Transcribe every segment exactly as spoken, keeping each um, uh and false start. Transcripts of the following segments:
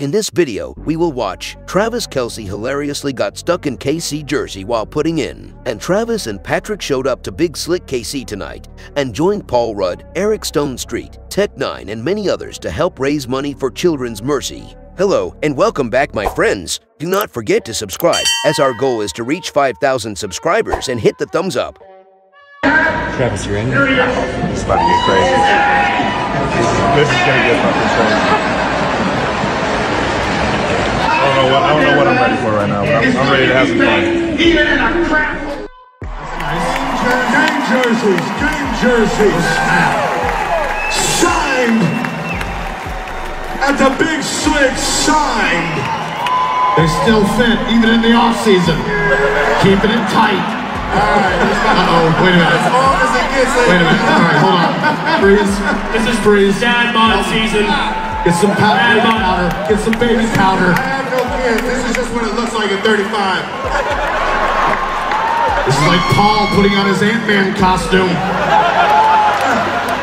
In this video, we will watch Travis Kelce hilariously got stuck in K C jersey while putting in, and Travis and Patrick showed up to Big Slick K C tonight and joined Paul Rudd, Eric Stonestreet, Tech Nine, and many others to help raise money for Children's Mercy. Hello and welcome back, my friends. Do not forget to subscribe, as our goal is to reach five thousand subscribers, and hit the thumbs up. Travis, you're in there. It's about to get crazy. This is gonna get fucking crazy. I don't, what, I don't know what I'm ready for right now, but I'm, I'm ready to have some fun. Even in a crap. Name jerseys, name jerseys. Signed at the Big Slick. Signed. They're still thin, even in the off season. Keeping it tight. All right. Uh oh. Wait a minute. As long as it gets in. Wait a minute. All right. Hold on. Freeze. This is freeze. Dad bod season. Get some powder. powder. Get some baby powder. This is just what it looks like at thirty-five. This is like Paul putting on his Ant-Man costume.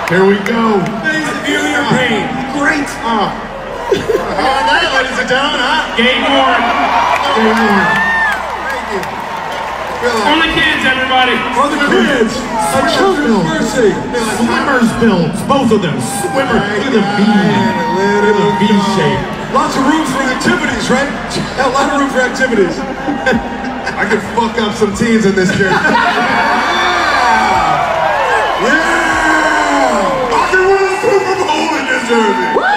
Here we go. Ladies and feel your pain. Great. Oh. All right, ladies and gentlemen, huh? Game warm. Game warm. Thank you. For the kids, everybody. For the kids. For Children's Mercy. Swimmers builds. Both of them. Swimmer. Look at the V. Look at the V shape. Lots of room for activities, right? A lot of room for activities. I could fuck up some teens in this jersey. Yeah! Yeah! I could win a Super Bowl in this jersey! Woo!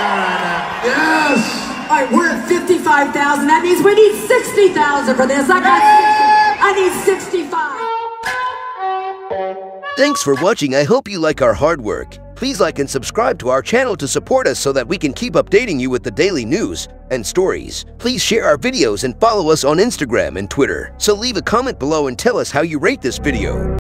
Nah, nah, nah. Yes! All right, we're at fifty-five thousand. That means we need sixty thousand for this. I got sixty. I need sixty-five. Thanks for watching. I hope you like our hard work. Please like and subscribe to our channel to support us so that we can keep updating you with the daily news and stories. Please share our videos and follow us on Instagram and Twitter. So leave a comment below and tell us how you rate this video.